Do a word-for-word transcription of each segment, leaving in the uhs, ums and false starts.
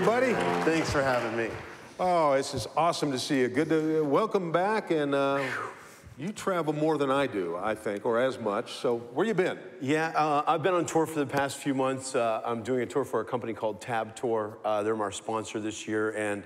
Welcome, buddy. Thanks for having me. Oh, it's just awesome to see you. Good to, uh, welcome back, and uh, you travel more than I do, I think, or as much. So where you been? Yeah, uh, I've been on tour for the past few months. Uh, I'm doing a tour for a company called Tabtor. Uh, they're our sponsor this year, and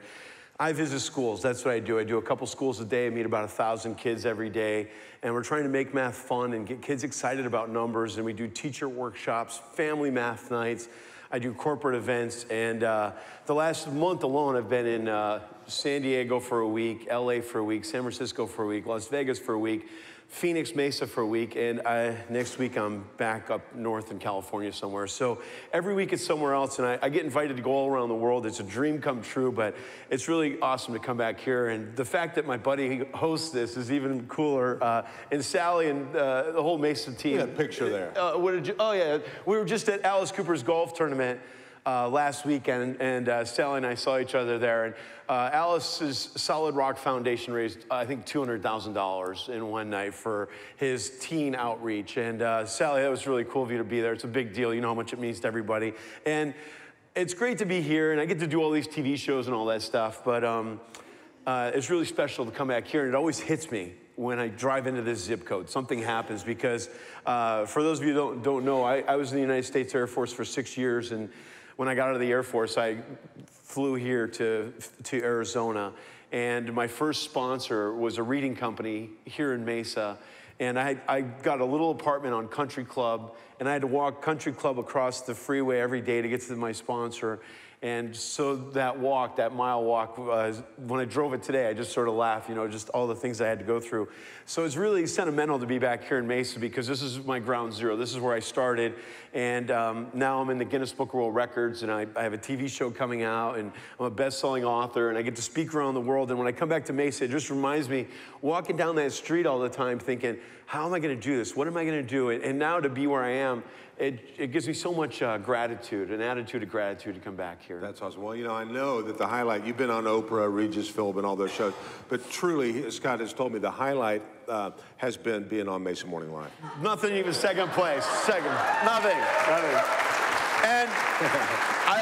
I visit schools. That's what I do. I do a couple schools a day. I meet about a thousand kids every day. And we're trying to make math fun and get kids excited about numbers. And we do teacher workshops, family math nights. I do corporate events. And uh, the last month alone, I've been in uh, San Diego for a week, L A for a week, San Francisco for a week, Las Vegas for a week, Phoenix, Mesa for a week. And I, next week, I'm back up north in California somewhere. So every week it's somewhere else. And I, I get invited to go all around the world. It's a dream come true. But it's really awesome to come back here, and the fact that my buddy hosts this is even cooler. Uh, and Sally and uh, the whole Mesa team. Yeah, picture there. Uh, what did you, oh yeah, we were just at Alice Cooper's golf tournament uh, last weekend, and uh, Sally and I saw each other there. And uh, Alice's Solid Rock Foundation raised, uh, I think, two hundred thousand dollars in one night for his teen outreach. And uh, Sally, that was really cool of you to be there. It's a big deal. You know how much it means to everybody. And it's great to be here, and I get to do all these T V shows and all that stuff, but um, uh, it's really special to come back here, and it always hits me when I drive into this zip code. Something happens, because uh, for those of you who don't, don't know, I, I was in the United States Air Force for six years, and when I got out of the Air Force, I flew here to, to Arizona, and my first sponsor was a reading company here in Mesa. And I, I got a little apartment on Country Club, and I had to walk Country Club across the freeway every day to get to my sponsor. And so that walk, that mile walk, uh, when I drove it today, I just sort of laughed, you know, just all the things I had to go through. So it's really sentimental to be back here in Mesa, because this is my ground zero. This is where I started. And um, now I'm in the Guinness Book of World Records, and I, I have a T V show coming out, and I'm a best-selling author, and I get to speak around the world. And when I come back to Mesa, it just reminds me, walking down that street all the time thinking, how am I going to do this? What am I going to do? And now to be where I am, It, it gives me so much uh, gratitude, an attitude of gratitude to come back here. That's awesome. Well, you know, I know that the highlight, you've been on Oprah, Regis Philbin, all those shows, but truly, Scott has told me the highlight uh, has been being on Mesa Morning Live. Nothing even second place. Second. Nothing. Nothing. And I...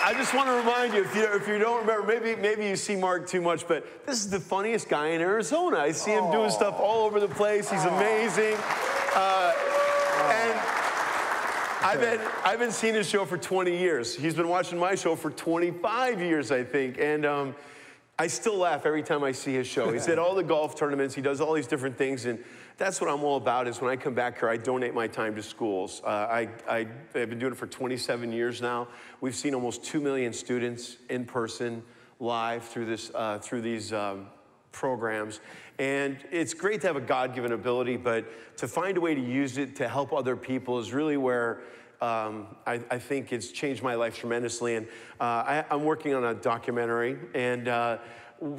I just want to remind you, if you, if you don't remember, maybe, maybe you see Mark too much, but this is the funniest guy in Arizona. I see him Aww. doing stuff all over the place. He's amazing. Uh, and I've been, I've been seeing his show for twenty years. He's been watching my show for twenty-five years, I think. And um, I still laugh every time I see his show. He's at all the golf tournaments. He does all these different things. And that's what I'm all about, is when I come back here, I donate my time to schools. Uh, I, I, I've been doing it for twenty-seven years now. We've seen almost two million students in person, live, through, this, uh, through these um, programs. And it's great to have a God-given ability, but to find a way to use it to help other people is really where Um, I, I think it's changed my life tremendously. And uh, I, I'm working on a documentary, and uh,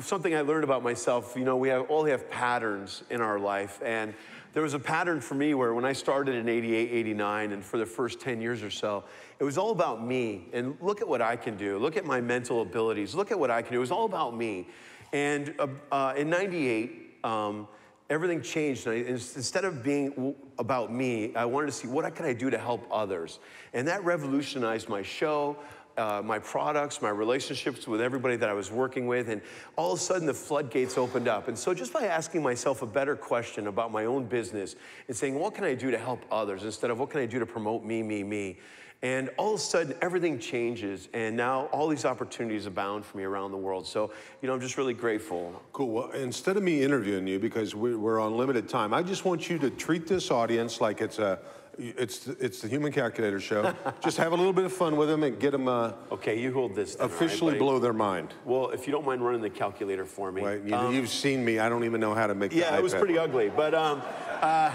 something I learned about myself, you know, we have, all have patterns in our life. And there was a pattern for me where when I started in eighty-eight, eighty-nine, and for the first ten years or so, it was all about me. And look at what I can do. Look at my mental abilities. Look at what I can do. It was all about me. And uh, uh, in ninety-eight, um, everything changed. And I, instead of being about me, I wanted to see what can I do to help others. And that revolutionized my show, uh, my products, my relationships with everybody that I was working with. And all of a sudden, the floodgates opened up. And so just by asking myself a better question about my own business and saying, what can I do to help others, instead of what can I do to promote me, me, me? And all of a sudden, everything changes, and now all these opportunities abound for me around the world. So, you know, I'm just really grateful. Cool. Well, instead of me interviewing you, because we're on limited time, I just want you to treat this audience like it's a, it's it's the Human Calculator show. Just have a little bit of fun with them and get them. Uh, okay, you hold this. Then, officially right, blow their mind. Well, if you don't mind running the calculator for me. Right. You, um, you've seen me. I don't even know how to make. Yeah, the iPad. It was pretty ugly, but. Um, Uh,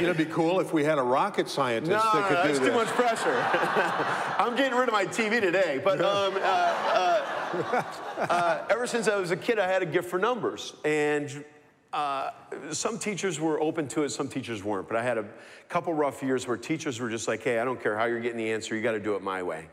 It'd be cool if we had a rocket scientist no, that could no, do this. No, that's too much pressure. I'm getting rid of my T V today, but um, uh, uh, uh, ever since I was a kid, I had a gift for numbers. And uh, some teachers were open to it, some teachers weren't. But I had a couple rough years where teachers were just like, hey, I don't care how you're getting the answer, you got to do it my way.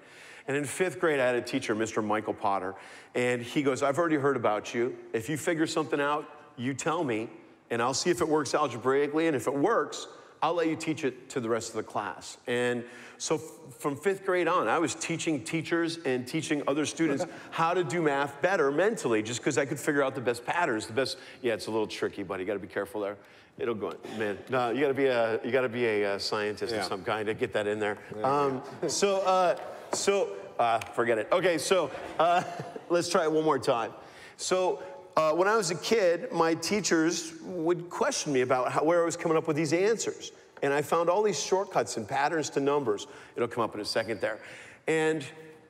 And in fifth grade, I had a teacher, Mister Michael Potter, and he goes, I've already heard about you. If you figure something out, you tell me, and I'll see if it works algebraically, and if it works, I'll let you teach it to the rest of the class. And so f from fifth grade on, I was teaching teachers and teaching other students how to do math better mentally, just because I could figure out the best patterns, the best, yeah, it's a little tricky, buddy. You gotta be careful there. It'll go in, man. No, you gotta be a, you gotta be a uh, scientist yeah. of some kind to get that in there. Yeah, um, yeah. So, uh, so uh, forget it. Okay, so uh, let's try it one more time. So. Uh, when I was a kid, my teachers would question me about how, where I was coming up with these answers. And I found all these shortcuts and patterns to numbers. It'll come up in a second there. And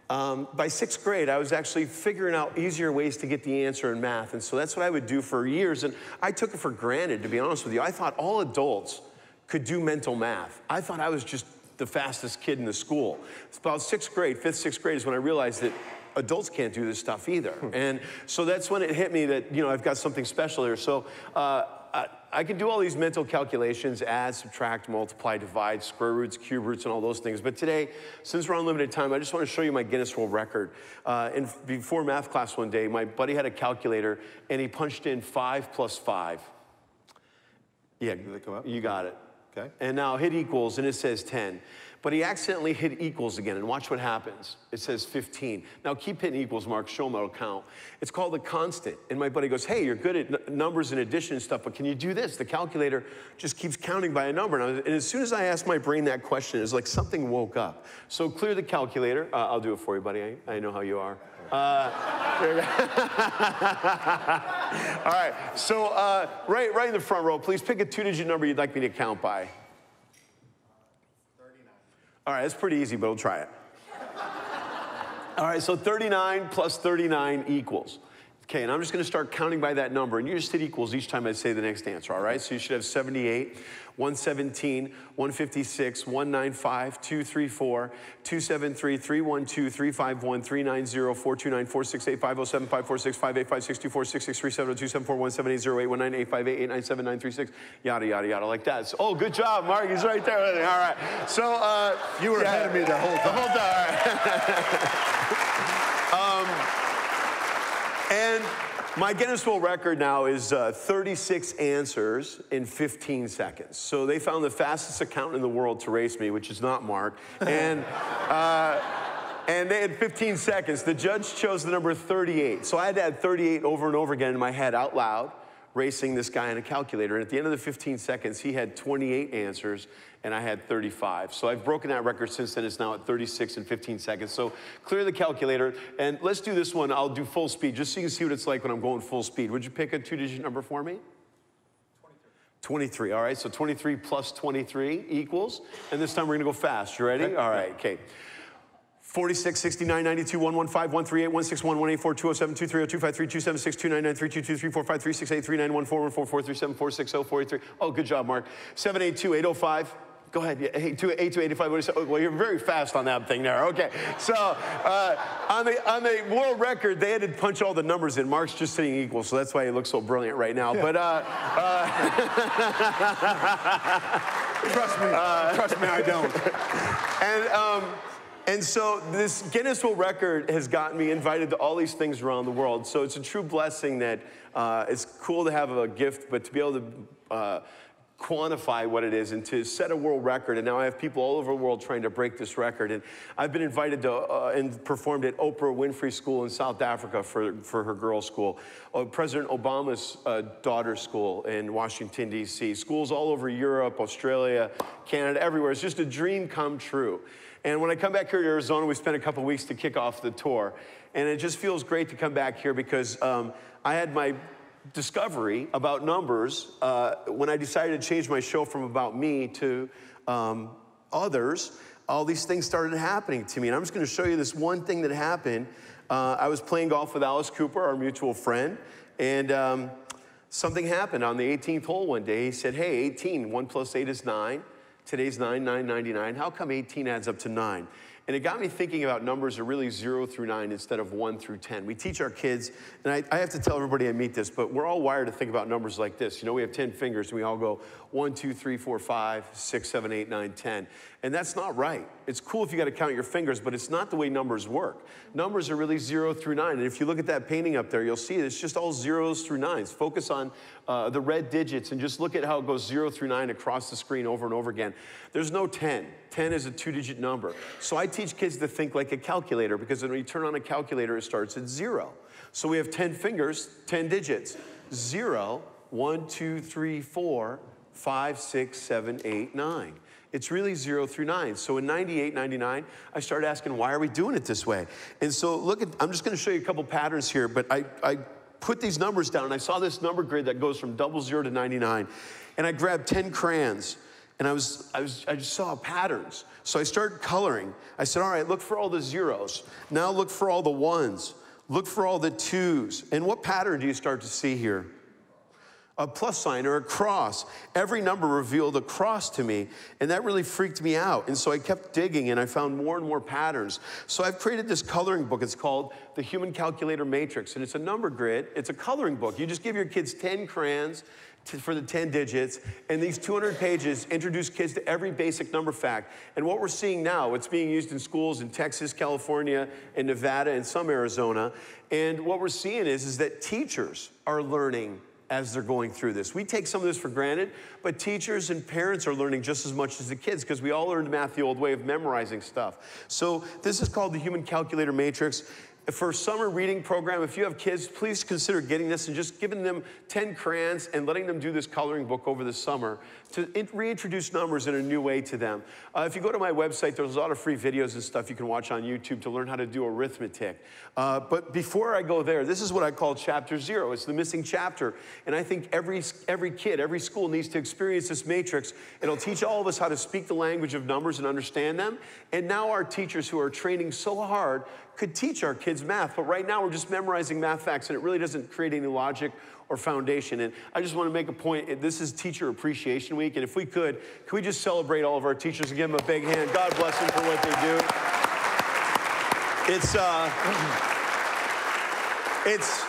um, by sixth grade, I was actually figuring out easier ways to get the answer in math. And so that's what I would do for years. And I took it for granted, to be honest with you. I thought all adults could do mental math. I thought I was just the fastest kid in the school. It's about sixth grade, fifth, sixth grade is when I realized that adults can't do this stuff either. And so that's when it hit me that, you know, I've got something special here. So uh, I, I can do all these mental calculations, add, subtract, multiply, divide, square roots, cube roots, and all those things. But today, since we're on limited time, I just want to show you my Guinness World Record. Uh, in, before math class one day, my buddy had a calculator, and he punched in five plus five. Yeah, did that come up? You got it. Okay. And now hit equals, and it says ten. But he accidentally hit equals again, and watch what happens. It says fifteen. Now keep hitting equals, Mark, show them, it'll count. It's called the constant. And my buddy goes, hey, you're good at numbers and addition and stuff, but can you do this? The calculator just keeps counting by a number. And, I was, and as soon as I asked my brain that question, it's like something woke up. So clear the calculator. Uh, I'll do it for you, buddy. I, I know how you are. Uh, all right, so uh, right, right in the front row, please pick a two-digit number you'd like me to count by. All right, it's pretty easy, but we'll try it. All right, so thirty-nine plus thirty-nine equals. Okay, and I'm just gonna start counting by that number, and you just hit equals each time I say the next answer, all right? So you should have seventy-eight, one seventeen, one fifty-six, one ninety-five, two thirty-four, two seventy-three, three twelve, three fifty-one, three ninety, four twenty-nine, four sixty-eight, five oh seven, five forty-six, five eighty-five, six twenty-four, six six three seven, two seven four, one seven eight zero, eight one nine, eight five eight, eight nine seven, nine three six, yada, yada, yada, like that. So, oh, good job, Mark, he's right there with me, all right. So, uh, you were yeah, ahead of me the whole time. The whole time, all right. um, And my Guinness World Record now is uh, thirty-six answers in fifteen seconds. So they found the fastest accountant in the world to race me, which is not Mark. And, uh, and they had fifteen seconds. The judge chose the number thirty-eight. So I had to add thirty-eight over and over again in my head out loud, racing this guy in a calculator. And at the end of the fifteen seconds, he had twenty-eight answers, and I had thirty-five. So I've broken that record since then. It's now at thirty-six and fifteen seconds. So clear the calculator, and let's do this one. I'll do full speed, just so you can see what it's like when I'm going full speed. Would you pick a two-digit number for me? twenty-three, all right, so twenty-three plus twenty-three equals, and this time we're gonna go fast. You ready? All right, okay. forty-six, sixty-nine, ninety-two, one fifteen, one thirty-eight, one sixty-one, one eighty-four, two oh seven, two thirty, two fifty-three, two seventy-six, two ninety-nine, three twenty-two, three forty-five, three sixty-eight, three ninety-one, four fourteen, four thirty-seven, four sixty, four eighty-three. Oh, good job, Mark. seven eighty-two, eight oh five. Go ahead, yeah, eight two eight two eight five. Well, you're very fast on that thing there. Okay, so uh, on, the, on the world record, they had to punch all the numbers in. Mark's just sitting equal, so that's why he looks so brilliant right now. Yeah. But uh, uh, trust me, uh, trust me, I don't. and. Um, And so this Guinness World Record has gotten me invited to all these things around the world. So it's a true blessing that uh, it's cool to have a gift, but to be able to uh, quantify what it is and to set a world record. And now I have people all over the world trying to break this record. And I've been invited to uh, and performed at Oprah Winfrey School in South Africa for, for her girls' school, uh, President Obama's uh, daughter's school in Washington, D C, schools all over Europe, Australia, Canada, everywhere. It's just a dream come true. And when I come back here to Arizona, we spent a couple weeks to kick off the tour. And it just feels great to come back here because um, I had my discovery about numbers uh, when I decided to change my show from about me to um, others. All these things started happening to me. And I'm just gonna show you this one thing that happened. Uh, I was playing golf with Alice Cooper, our mutual friend, and um, something happened on the eighteenth hole one day. He said, hey, eighteen, one plus eight is nine. Today's nine, nine ninety-nine. How come eighteen adds up to nine? And it got me thinking about numbers are really zero through nine instead of one through ten. We teach our kids, and I, I have to tell everybody I meet this, but we're all wired to think about numbers like this. You know, we have ten fingers, and we all go one, two, three, four, five, six, seven, eight, nine, ten. And that's not right. It's cool if you gotta count your fingers, but it's not the way numbers work. Numbers are really zero through nine, and if you look at that painting up there, you'll see it's just all zeros through nines. Focus on uh, the red digits, and just look at how it goes zero through nine across the screen over and over again. There's no ten. ten is a two-digit number. So I teach kids to think like a calculator, because when you turn on a calculator, it starts at zero. So we have ten fingers, ten digits. Zero, one, two, three, four, five, six, seven, eight, nine. It's really zero through nine. So in ninety-eight, ninety-nine, I started asking, why are we doing it this way? And so look at, I'm just gonna show you a couple patterns here, but I, I put these numbers down, and I saw this number grid that goes from double zero to ninety-nine. And I grabbed ten crayons, and I, was, I, was, I just saw patterns. So I started coloring. I said, all right, look for all the zeros. Now look for all the ones. Look for all the twos. And what pattern do you start to see here? A plus sign or a cross. Every number revealed a cross to me, and that really freaked me out. And so I kept digging, and I found more and more patterns. So I've created this coloring book. It's called The Human Calculator Matrix, and it's a number grid. It's a coloring book. You just give your kids ten crayons to, for the ten digits, and these two hundred pages introduce kids to every basic number fact. And what we're seeing now, it's being used in schools in Texas, California, and Nevada, and some Arizona. And what we're seeing is, is that teachers are learning as they're going through this. We take some of this for granted, but teachers and parents are learning just as much as the kids, because we all learned math the old way of memorizing stuff. So this is called the Human Calculator Matrix. For summer reading program, if you have kids, please consider getting this and just giving them ten crayons and letting them do this coloring book over the summer to reintroduce numbers in a new way to them. Uh, if you go to my website, there's a lot of free videos and stuff you can watch on YouTube to learn how to do arithmetic. Uh, but before I go there, this is what I call chapter zero. It's the missing chapter. And I think every, every kid, every school needs to experience this matrix. It'll teach all of us how to speak the language of numbers and understand them. And now our teachers, who are training so hard, could teach our kids math, but right now we're just memorizing math facts, and it really doesn't create any logic or foundation. And I just want to make a point. This is Teacher Appreciation Week, and if we could, can we just celebrate all of our teachers and give them a big hand? God bless them for what they do. It's, uh, it's,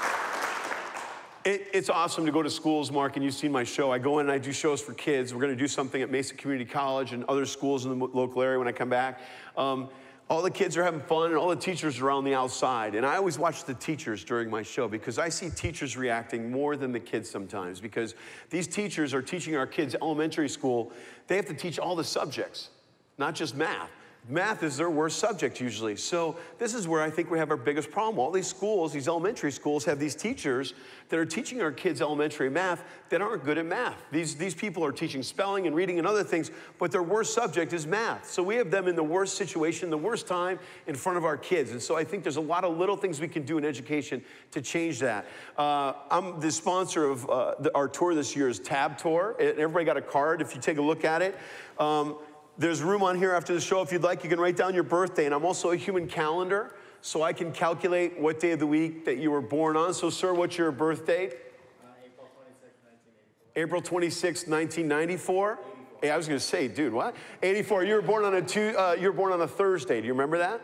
It, it's awesome to go to schools, Mark, and you've seen my show. I go in and I do shows for kids. We're going to do something at Mesa Community College and other schools in the local area when I come back. Um, All the kids are having fun, and all the teachers are on the outside. And I always watch the teachers during my show, because I see teachers reacting more than the kids sometimes, because these teachers are teaching our kids elementary school. They have to teach all the subjects, not just math. Math is their worst subject usually. So this is where I think we have our biggest problem. All these schools, these elementary schools, have these teachers that are teaching our kids elementary math that aren't good at math. These, these people are teaching spelling and reading and other things, but their worst subject is math. So we have them in the worst situation, the worst time in front of our kids. And so I think there's a lot of little things we can do in education to change that. Uh, I'm the sponsor of uh, the, our tour this year is Tabtor. Everybody got a card if you take a look at it. Um, There's room on here after the show. If you'd like, you can write down your birthday. And I'm also a human calendar, so I can calculate what day of the week that you were born on. So, sir, what's your birth date? Uh, April twenty-sixth, nineteen ninety-four. Hey, I was going to say, dude, what? eighty-four. You were born on a two, uh, you were born on a Thursday. Do you remember that?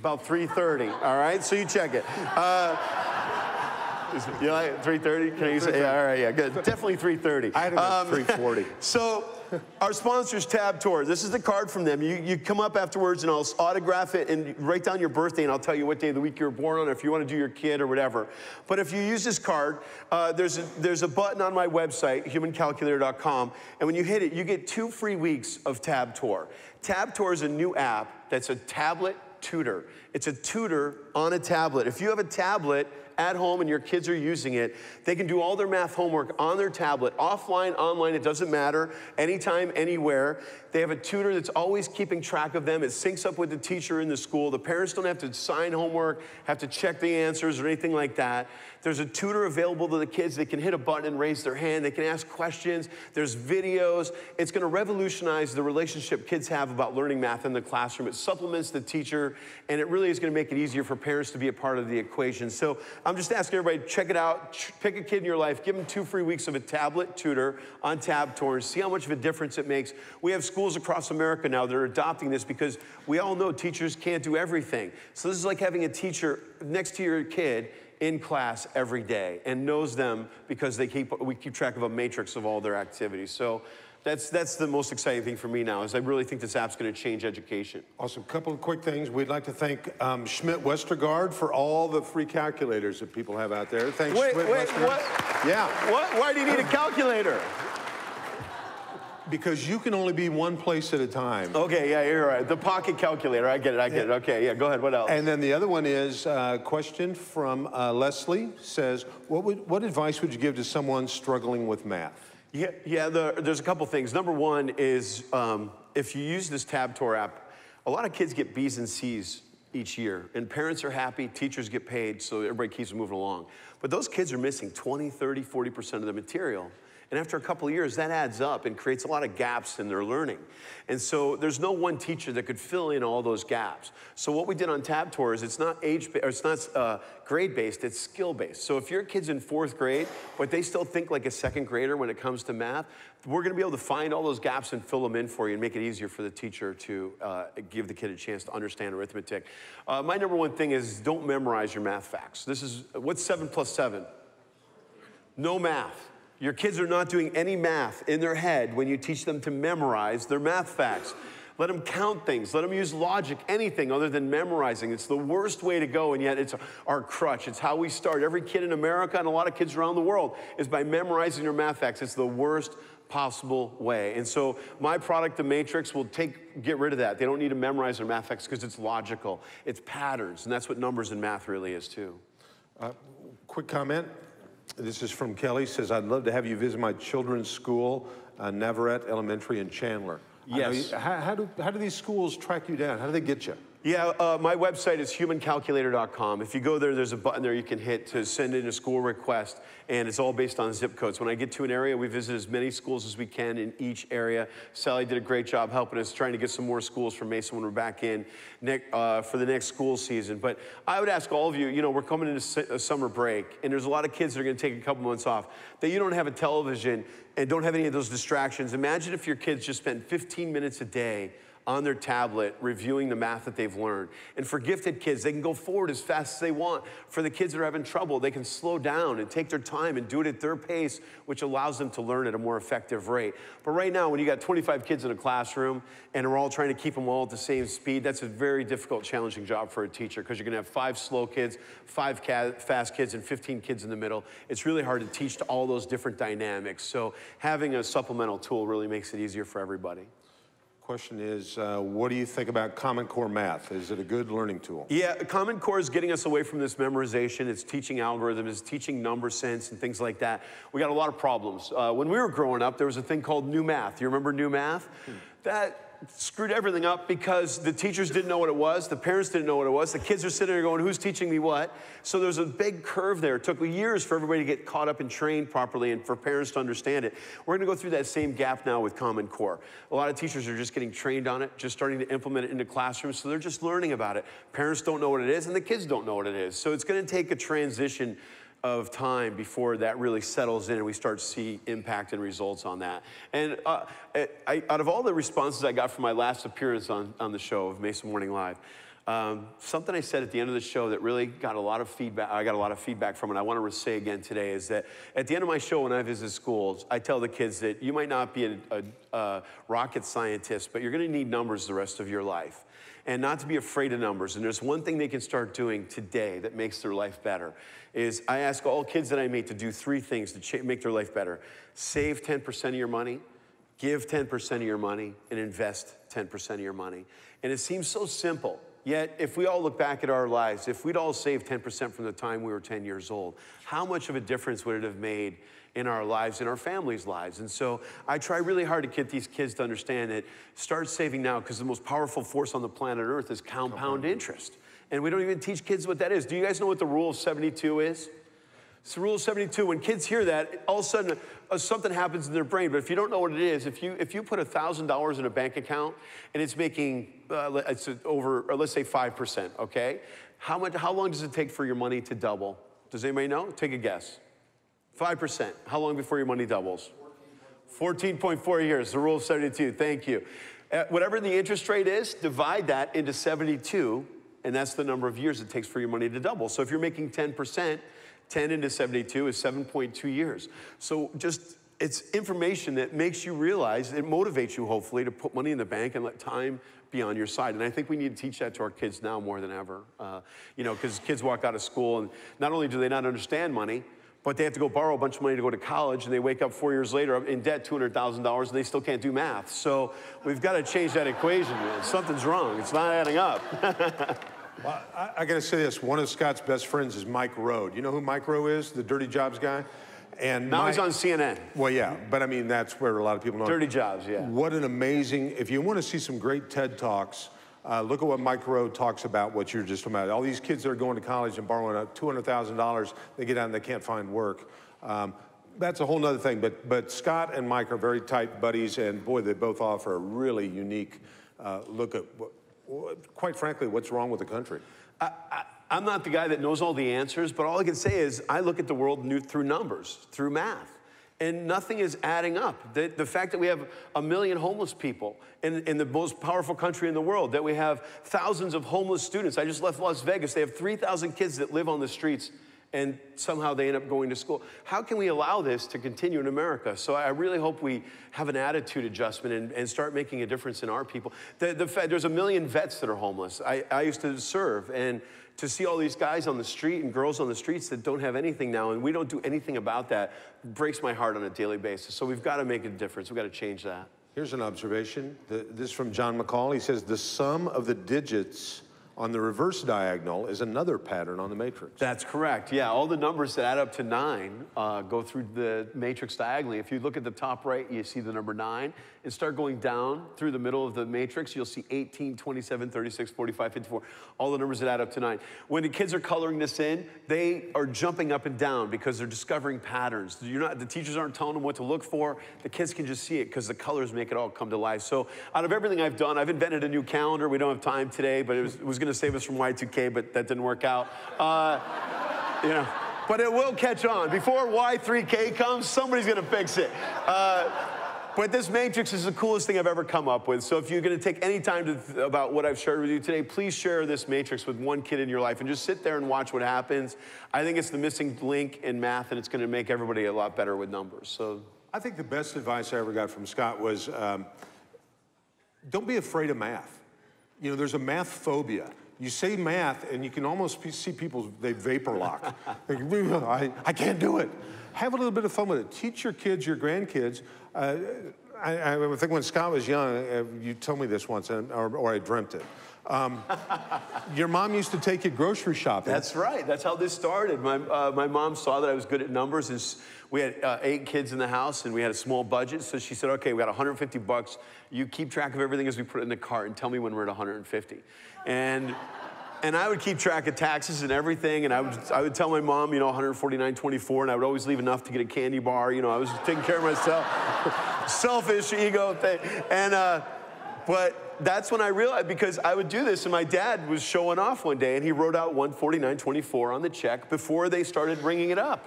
About three thirty. All right, so you check it. Uh, you like three thirty? Can I use it? Yeah, all right, yeah, good. Definitely three thirty. I had um, three forty. So. Our sponsors, Tabtor. This is the card from them. You, you come up afterwards, and I'll autograph it and write down your birthday, and I'll tell you what day of the week you were born on, or if you want to do your kid or whatever. But if you use this card, uh, there's, a, there's a button on my website, human calculator dot com, and when you hit it, you get two free weeks of Tabtor. Tabtor is a new app that's a tablet tutor. It's a tutor on a tablet. If you have a tablet at home and your kids are using it, they can do all their math homework on their tablet, offline, online, it doesn't matter, anytime, anywhere. They have a tutor that's always keeping track of them. It syncs up with the teacher in the school. The parents don't have to sign homework, have to check the answers or anything like that. There's a tutor available to the kids. They can hit a button and raise their hand. They can ask questions. There's videos. It's going to revolutionize the relationship kids have about learning math in the classroom. It supplements the teacher, and it really is going to make it easier for parents to be a part of the equation. So I'm just asking everybody, check it out. Pick a kid in your life. Give them two free weeks of a tablet tutor on Tabtor. See how much of a difference it makes. We have schools across America now that are adopting this, because we all know teachers can't do everything. So this is like having a teacher next to your kid in class every day and knows them, because they keep, we keep track of a matrix of all their activities. So That's, that's the most exciting thing for me now, is I really think this app's going to change education. Awesome. Couple of quick things. We'd like to thank um, Schmidt Westergaard for all the free calculators that people have out there. Thanks, wait, Schmidt wait, Westergaard. What? Yeah. What? Why do you need a calculator? Because you can only be one place at a time. Okay, yeah, you're right. The pocket calculator. I get it, I get it. Okay, yeah, go ahead. What else? And then the other one is a question from uh, Leslie. Says, what, would, what advice would you give to someone struggling with math? Yeah, yeah the, there's a couple things. Number one is um, if you use this Tabtor app, a lot of kids get B's and C's each year. And parents are happy, teachers get paid, so everybody keeps moving along. But those kids are missing twenty, thirty, forty percent of the material. And after a couple of years, that adds up and creates a lot of gaps in their learning. And so there's no one teacher that could fill in all those gaps. So what we did on Tabtor is it's not age, or it's not uh, grade-based, it's skill-based. So if your kid's in fourth grade, but they still think like a second grader when it comes to math, we're gonna be able to find all those gaps and fill them in for you and make it easier for the teacher to uh, give the kid a chance to understand arithmetic. Uh, my number one thing is don't memorize your math facts. This is, what's seven plus seven? No math. Your kids are not doing any math in their head when you teach them to memorize their math facts. Let them count things. Let them use logic, anything other than memorizing. It's the worst way to go, and yet it's our crutch. It's how we start. Every kid in America and a lot of kids around the world is by memorizing their math facts. It's the worst possible way. And so my product, The Matrix, will take, get rid of that. They don't need to memorize their math facts because it's logical. It's patterns, and that's what numbers and math really is, too. Uh, quick comment. This is from Kelly. Says, I'd love to have you visit my children's school, uh, Navarette Elementary in Chandler. Yes. You, how, how, do, how do these schools track you down? How do they get you? Yeah, uh, my website is human calculator dot com. If you go there, there's a button there you can hit to send in a school request, and it's all based on zip codes. When I get to an area, we visit as many schools as we can in each area. Sally did a great job helping us, trying to get some more schools for Mason when we're back in next, uh, for the next school season. But I would ask all of you, you know, we're coming into a summer break, and there's a lot of kids that are gonna take a couple months off, that you don't have a television and don't have any of those distractions. Imagine if your kids just spend fifteen minutes a day on their tablet, reviewing the math that they've learned. And for gifted kids, they can go forward as fast as they want. For the kids that are having trouble, they can slow down and take their time and do it at their pace, which allows them to learn at a more effective rate. But right now, when you got twenty-five kids in a classroom and we're all trying to keep them all at the same speed, that's a very difficult, challenging job for a teacher, because you're gonna have five slow kids, five fast kids, and fifteen kids in the middle. It's really hard to teach to all those different dynamics. So having a supplemental tool really makes it easier for everybody. Question is, uh, what do you think about Common Core math? Is it a good learning tool? Yeah, Common Core is getting us away from this memorization. It's teaching algorithms, it's teaching number sense and things like that. We got a lot of problems. Uh, when we were growing up, there was a thing called new math. You remember new math? Hmm. That screwed everything up because the teachers didn't know what it was, the parents didn't know what it was, the kids are sitting there going, who's teaching me what? So there's a big curve there. It took years for everybody to get caught up and trained properly and for parents to understand it. We're gonna go through that same gap now with Common Core. A lot of teachers are just getting trained on it, just starting to implement it into classrooms, so they're just learning about it. Parents don't know what it is and the kids don't know what it is. So it's gonna take a transition of time before that really settles in and we start to see impact and results on that. And uh, I, out of all the responses I got from my last appearance on, on the show of Mason Morning Live, um, something I said at the end of the show that really got a lot of feedback, I got a lot of feedback from, and I wanna say again today, is that at the end of my show when I visit schools, I tell the kids that you might not be a, a, a rocket scientist, but you're gonna need numbers the rest of your life. And not to be afraid of numbers. And there's one thing they can start doing today that makes their life better, is I ask all kids that I meet to do three things to make their life better. Save ten percent of your money, give ten percent of your money, and invest ten percent of your money. And it seems so simple, yet if we all look back at our lives, if we'd all saved ten percent from the time we were ten years old, how much of a difference would it have made in our lives, in our families' lives? And so I try really hard to get these kids to understand that start saving now, because the most powerful force on the planet Earth is compound, compound interest. And we don't even teach kids what that is. Do you guys know what the rule of seventy-two is? It's the rule of seventy-two. When kids hear that, all of a sudden uh, something happens in their brain. But if you don't know what it is, if you, if you put one thousand dollars in a bank account and it's making, uh, it's over, or let's say five percent, okay? How much, how long does it take for your money to double? Does anybody know? Take a guess. five percent, how long before your money doubles? fourteen point four years, the rule of seventy-two, thank you. Uh, whatever the interest rate is, divide that into seventy-two, and that's the number of years it takes for your money to double. So if you're making ten percent, ten into seventy-two is seven point two years. So just it's information that makes you realize, it motivates you, hopefully, to put money in the bank and let time be on your side. And I think we need to teach that to our kids now more than ever. Uh, you know, because kids walk out of school, and not only do they not understand money, but they have to go borrow a bunch of money to go to college, and they wake up four years later in debt, two hundred thousand dollars, and they still can't do math. So we've got to change that equation, man. Something's wrong. It's not adding up. Well, I, I got to say this. One of Scott's best friends is Mike Rowe. You know who Mike Rowe is, the Dirty Jobs guy? And now Mike, he's on C N N. Well, yeah, but I mean, that's where a lot of people know. Dirty Jobs, yeah. What an amazing, if you want to see some great TED Talks, Uh, look at what Mike Rowe talks about, what you're just talking about. All these kids that are going to college and borrowing up two hundred thousand dollars, they get out and they can't find work. Um, that's a whole nother thing, but, but Scott and Mike are very tight buddies, and boy, they both offer a really unique uh, look at, what, what, quite frankly, what's wrong with the country. I, I, I'm not the guy that knows all the answers, but all I can say is I look at the world new, through numbers, through math. And nothing is adding up. The, the fact that we have a million homeless people in, in the most powerful country in the world, that we have thousands of homeless students. I just left Las Vegas. They have three thousand kids that live on the streets, and somehow they end up going to school. How can we allow this to continue in America? So I really hope we have an attitude adjustment and, and start making a difference in our people. The, the, there's a million vets that are homeless. I, I used to serve, and to see all these guys on the street and girls on the streets that don't have anything now, and we don't do anything about that, breaks my heart on a daily basis. So we've got to make a difference. We've got to change that. Here's an observation. The, this is from John McCall. He says, the sum of the digits on the reverse diagonal is another pattern on the matrix. That's correct, yeah. All the numbers that add up to nine uh, go through the matrix diagonally. If you look at the top right, you see the number nine, and start going down through the middle of the matrix, you'll see eighteen, twenty-seven, thirty-six, forty-five, fifty-four, all the numbers that add up to nine. When the kids are coloring this in, they are jumping up and down because they're discovering patterns. You're not, the teachers aren't telling them what to look for. The kids can just see it because the colors make it all come to life. So out of everything I've done, I've invented a new calendar. We don't have time today, but it was, it was going to save us from Y two K, but that didn't work out. Uh, you know, but it will catch on. Before Y three K comes, somebody's going to fix it. Uh, but this matrix is the coolest thing I've ever come up with. So if you're going to take any time to th about what I've shared with you today, please share this matrix with one kid in your life and just sit there and watch what happens. I think it's the missing link in math, and it's going to make everybody a lot better with numbers. So I think the best advice I ever got from Scott was um, don't be afraid of math. You know, there's a math phobia. You say math, and you can almost see people, they vapor lock. Like, I, I can't do it. Have a little bit of fun with it. Teach your kids, your grandkids. Uh, I, I think when Scott was young, you told me this once, or, or I dreamt it. Um, your mom used to take you grocery shopping. That's right. That's how this started. My, uh, my mom saw that I was good at numbers, and we had uh, eight kids in the house, and we had a small budget. So she said, okay, we got one hundred fifty bucks. You keep track of everything as we put it in the cart and tell me when we're at one hundred fifty. And, and I would keep track of taxes and everything, and I would, I would tell my mom, you know, one hundred forty-nine twenty-four, and I would always leave enough to get a candy bar. You know, I was taking care of myself. Selfish ego thing. And, uh, but... that's when I realized, because I would do this, and my dad was showing off one day, and he wrote out one forty-nine twenty-four on the check before they started ringing it up.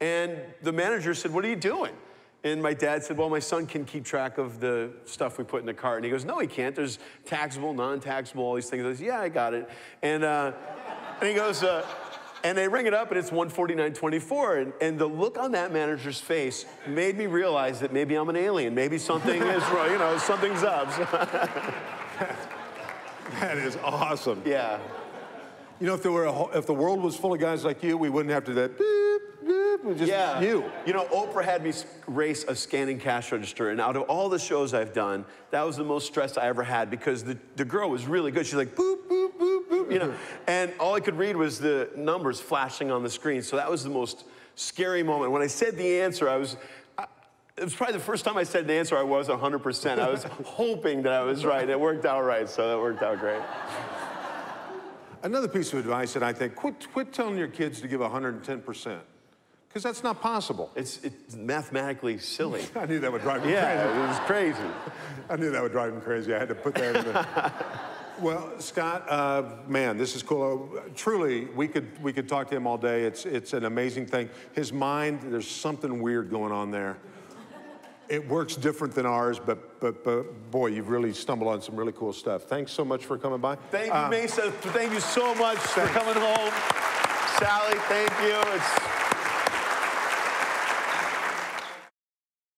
And the manager said, what are you doing? And my dad said, well, my son can keep track of the stuff we put in the cart. And he goes, no, he can't. There's taxable, non-taxable, all these things. I said, yeah, I got it. And, uh, and he goes, uh, and they ring it up, and it's one forty-nine twenty-four. And, and the look on that manager's face made me realize that maybe I'm an alien. Maybe something is wrong. You know, something's up. That is awesome. Yeah. You know, if, there were a, if the world was full of guys like you, we wouldn't have to do that. Beep, beep, we just yeah. you. You know, Oprah had me race a scanning cash register, and out of all the shows I've done, that was the most stress I ever had, because the, the girl was really good. She's like, boop, boop, boop, boop, you know. And all I could read was the numbers flashing on the screen, so that was the most scary moment. When I said the answer, I was... it was probably the first time I said an answer I was one hundred percent. I was hoping that I was right. It worked out right, so that worked out great. Another piece of advice that I think, quit, quit telling your kids to give one hundred ten percent, because that's not possible. It's, it's mathematically silly. I knew that would drive me yeah, crazy. Yeah, it was crazy. I knew that would drive me crazy. I had to put that in there. Well, Scott, uh, man, this is cool. Uh, truly, we could, we could talk to him all day. It's, it's an amazing thing. His mind, there's something weird going on there. It works different than ours, but, but, but boy, you've really stumbled on some really cool stuff. Thanks so much for coming by. Thank you, um, Mesa. Thank you so much thanks. for coming home. Sally, thank you. It's